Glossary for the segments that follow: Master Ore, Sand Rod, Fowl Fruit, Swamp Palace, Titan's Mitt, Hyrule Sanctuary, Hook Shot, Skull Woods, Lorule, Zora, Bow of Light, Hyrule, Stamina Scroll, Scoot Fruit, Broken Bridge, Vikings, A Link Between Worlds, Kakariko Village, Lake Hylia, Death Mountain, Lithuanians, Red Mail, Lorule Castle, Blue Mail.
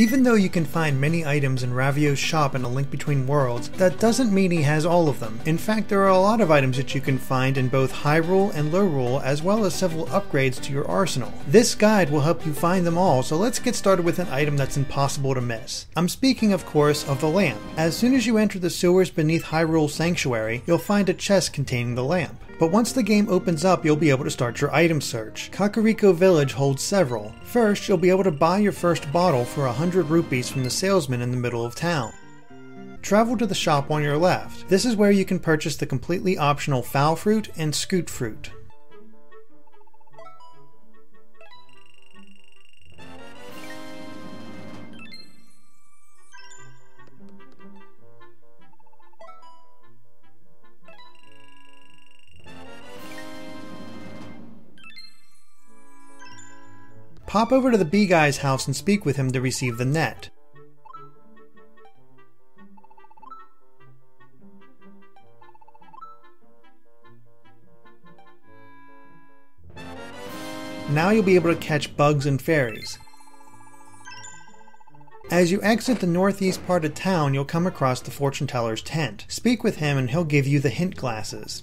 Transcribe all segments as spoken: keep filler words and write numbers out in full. Even though you can find many items in Ravio's shop in A Link Between Worlds, that doesn't mean he has all of them. In fact, there are a lot of items that you can find in both Hyrule and Lorule, as well as several upgrades to your arsenal. This guide will help you find them all, so let's get started with an item that's impossible to miss. I'm speaking, of course, of the lamp. As soon as you enter the sewers beneath Hyrule Sanctuary, you'll find a chest containing the lamp. But once the game opens up, you'll be able to start your item search. Kakariko Village holds several. First, you'll be able to buy your first bottle for one hundred rupees from the salesman in the middle of town. Travel to the shop on your left. This is where you can purchase the completely optional Fowl Fruit and Scoot Fruit. Pop over to the bee guy's house and speak with him to receive the net. Now you'll be able to catch bugs and fairies. As you exit the northeast part of town, you'll come across the fortune teller's tent. Speak with him and he'll give you the hint glasses.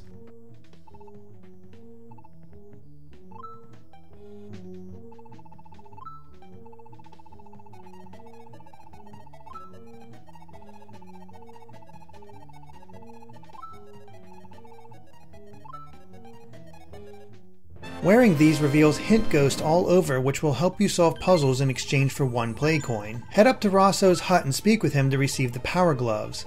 Wearing these reveals hint ghosts all over, which will help you solve puzzles in exchange for one play coin. Head up to Rosso's hut and speak with him to receive the power gloves.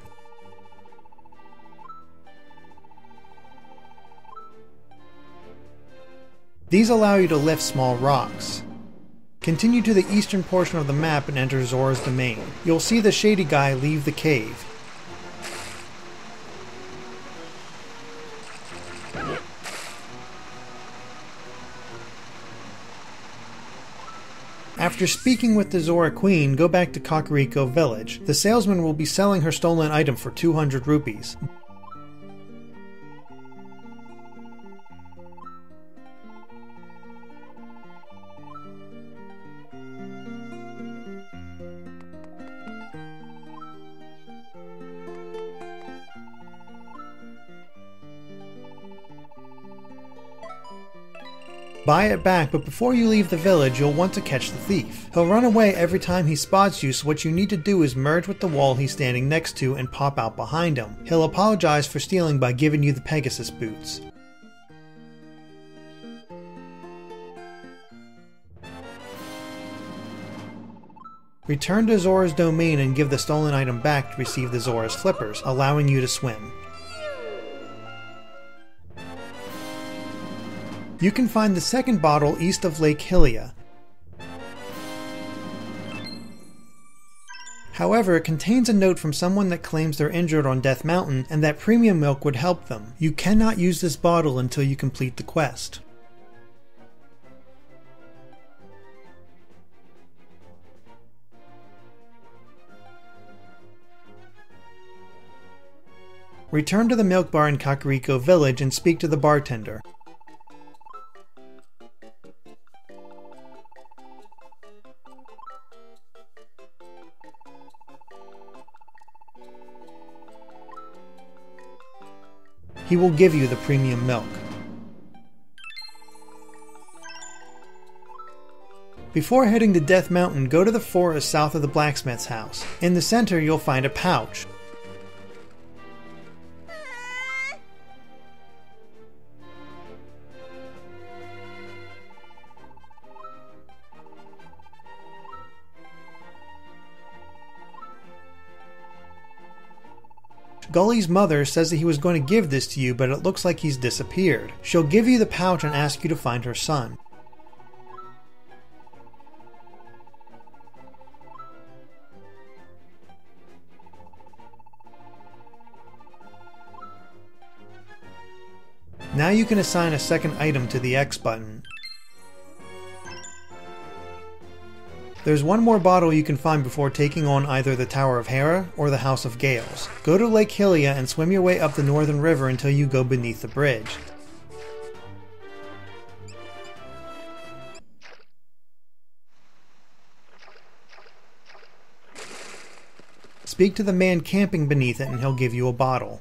These allow you to lift small rocks. Continue to the eastern portion of the map and enter Zora's domain. You'll see the shady guy leave the cave. After speaking with the Zora Queen, go back to Kakariko Village. The salesman will be selling her stolen item for two hundred rupees. Buy it back, but before you leave the village, you'll want to catch the thief. He'll run away every time he spots you, so what you need to do is merge with the wall he's standing next to and pop out behind him. He'll apologize for stealing by giving you the Pegasus boots. Return to Zora's domain and give the stolen item back to receive the Zora's flippers, allowing you to swim. You can find the second bottle east of Lake Hylia. However, it contains a note from someone that claims they're injured on Death Mountain and that premium milk would help them. You cannot use this bottle until you complete the quest. Return to the milk bar in Kakariko Village and speak to the bartender. He will give you the premium milk. Before heading to Death Mountain, go to the forest south of the blacksmith's house. In the center, you'll find a pouch. Gully's mother says that he was going to give this to you, but it looks like he's disappeared. She'll give you the pouch and ask you to find her son. Now you can assign a second item to the X button. There's one more bottle you can find before taking on either the Tower of Hera or the House of Gales. Go to Lake Hylia and swim your way up the northern river until you go beneath the bridge. Speak to the man camping beneath it and he'll give you a bottle.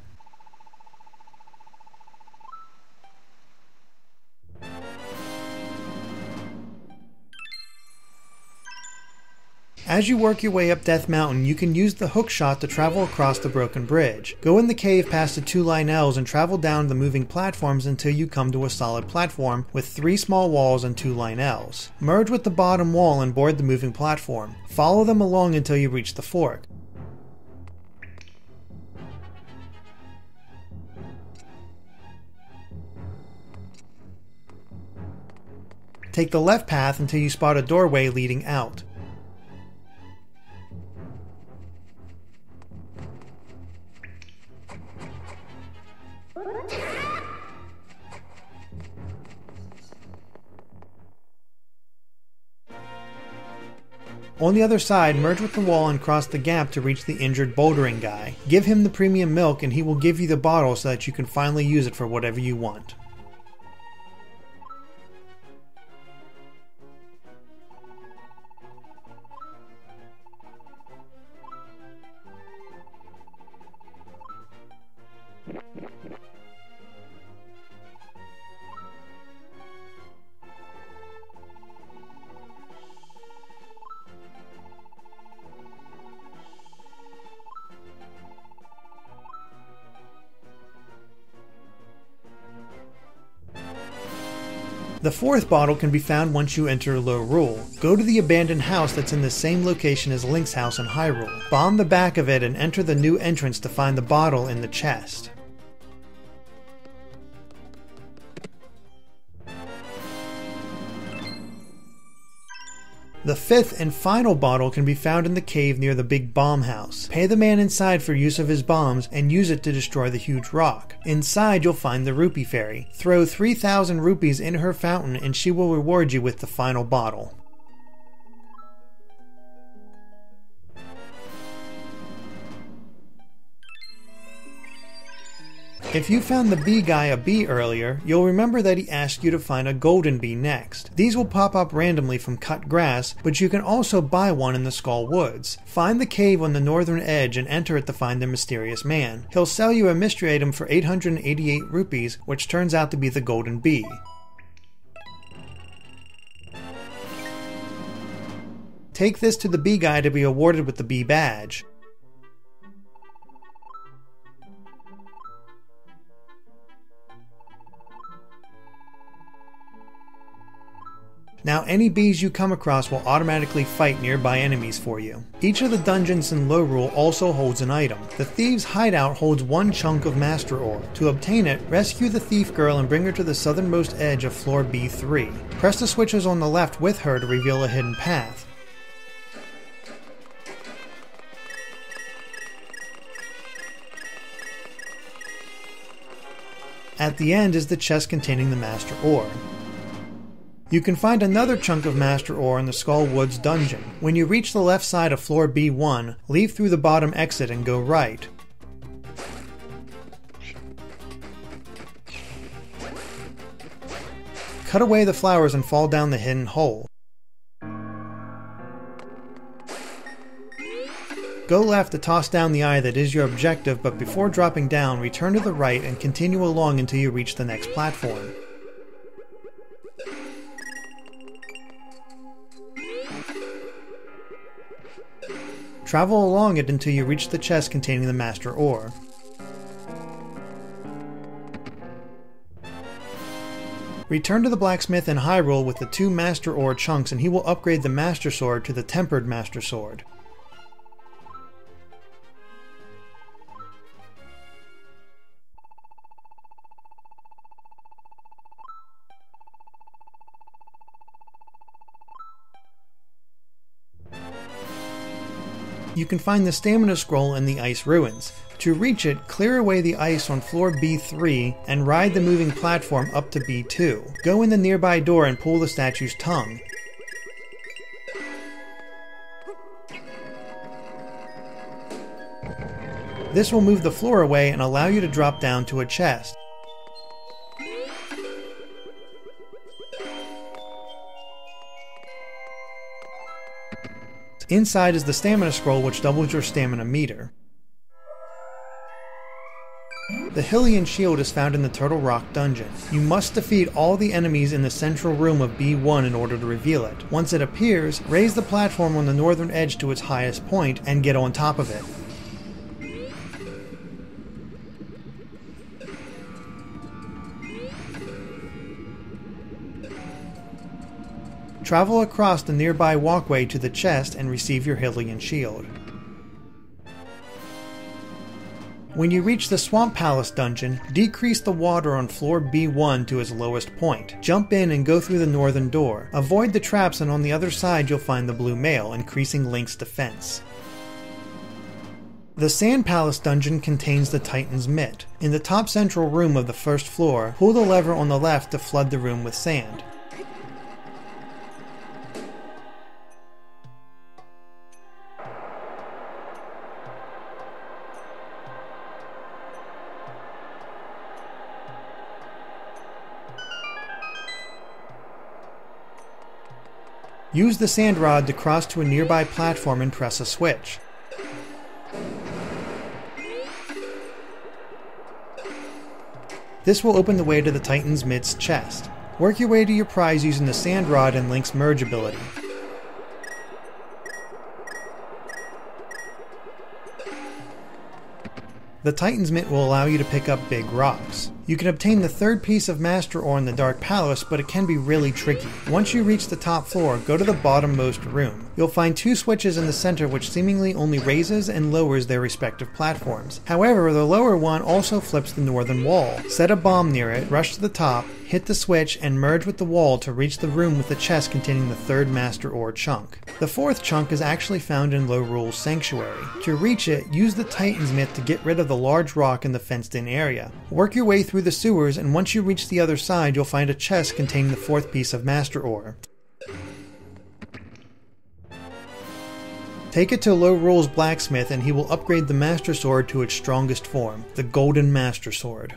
As you work your way up Death Mountain, you can use the hook shot to travel across the Broken Bridge. Go in the cave past the two Lynels and travel down the moving platforms until you come to a solid platform with three small walls and two Lynels. Merge with the bottom wall and board the moving platform. Follow them along until you reach the fork. Take the left path until you spot a doorway leading out. On the other side, merge with the wall and cross the gap to reach the injured bouldering guy. Give him the premium milk and he will give you the bottle so that you can finally use it for whatever you want. The fourth bottle can be found once you enter Lorule. Go to the abandoned house that's in the same location as Link's house in Hyrule. Bomb the back of it and enter the new entrance to find the bottle in the chest. The fifth and final bottle can be found in the cave near the big bomb house. Pay the man inside for use of his bombs and use it to destroy the huge rock. Inside you'll find the rupee fairy. Throw three thousand rupees in her fountain and she will reward you with the final bottle. If you found the bee guy a bee earlier, you'll remember that he asked you to find a golden bee next. These will pop up randomly from cut grass, but you can also buy one in the Skull Woods. Find the cave on the northern edge and enter it to find the mysterious man. He'll sell you a mystery item for eight hundred eighty-eight rupees, which turns out to be the golden bee. Take this to the bee guy to be awarded with the bee badge. Now any bees you come across will automatically fight nearby enemies for you. Each of the dungeons in Lorule also holds an item. The Thieves Hideout holds one chunk of Master Ore. To obtain it, rescue the Thief Girl and bring her to the southernmost edge of floor B three. Press the switches on the left with her to reveal a hidden path. At the end is the chest containing the Master Ore. You can find another chunk of Master Ore in the Skull Woods dungeon. When you reach the left side of floor B one, leave through the bottom exit and go right. Cut away the flowers and fall down the hidden hole. Go left to toss down the eye that is your objective, but before dropping down, return to the right and continue along until you reach the next platform. Travel along it until you reach the chest containing the Master Ore. Return to the blacksmith in Hyrule with the two Master Ore chunks and he will upgrade the Master Sword to the Tempered Master Sword. You can find the Stamina Scroll in the Ice Ruins. To reach it, clear away the ice on floor B three and ride the moving platform up to B two. Go in the nearby door and pull the statue's tongue. This will move the floor away and allow you to drop down to a chest. Inside is the Stamina Scroll, which doubles your stamina meter. The Hylian Shield is found in the Turtle Rock dungeon. You must defeat all the enemies in the central room of B one in order to reveal it. Once it appears, raise the platform on the northern edge to its highest point and get on top of it. Travel across the nearby walkway to the chest and receive your Hylian Shield. When you reach the Swamp Palace dungeon, decrease the water on floor B one to its lowest point. Jump in and go through the northern door. Avoid the traps and on the other side you'll find the Blue Mail, increasing Link's defense. The Sand Palace dungeon contains the Titan's Mitt. In the top central room of the first floor, pull the lever on the left to flood the room with sand. Use the Sand Rod to cross to a nearby platform and press a switch. This will open the way to the Titan's Mitt's chest. Work your way to your prize using the Sand Rod and Link's merge ability. The Titan's Mitt will allow you to pick up big rocks. You can obtain the third piece of Master Ore in the Dark Palace, but it can be really tricky. Once you reach the top floor, go to the bottommost room. You'll find two switches in the center which seemingly only raises and lowers their respective platforms. However, the lower one also flips the northern wall. Set a bomb near it, rush to the top, hit the switch, and merge with the wall to reach the room with the chest containing the third Master Ore chunk. The fourth chunk is actually found in Lorule's Sanctuary. To reach it, use the Titan's Mitt to get rid of the large rock in the fenced-in area. Work your way through the sewers, and once you reach the other side, you'll find a chest containing the fourth piece of Master Ore. Take it to Lorule's blacksmith, and he will upgrade the Master Sword to its strongest form, the Golden Master Sword.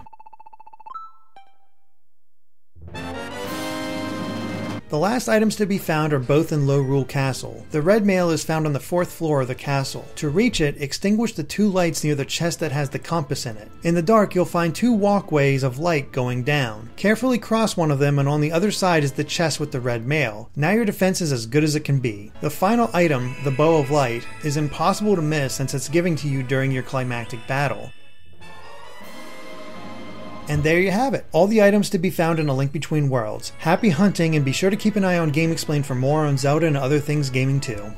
The last items to be found are both in Lorule Castle. The Red Mail is found on the fourth floor of the castle. To reach it, extinguish the two lights near the chest that has the compass in it. In the dark, you'll find two walkways of light going down. Carefully cross one of them, and on the other side is the chest with the Red Mail. Now your defense is as good as it can be. The final item, the Bow of Light, is impossible to miss since it's given to you during your climactic battle. And there you have it, all the items to be found in A Link Between Worlds. Happy hunting, and be sure to keep an eye on Game Explained for more on Zelda and other things gaming too.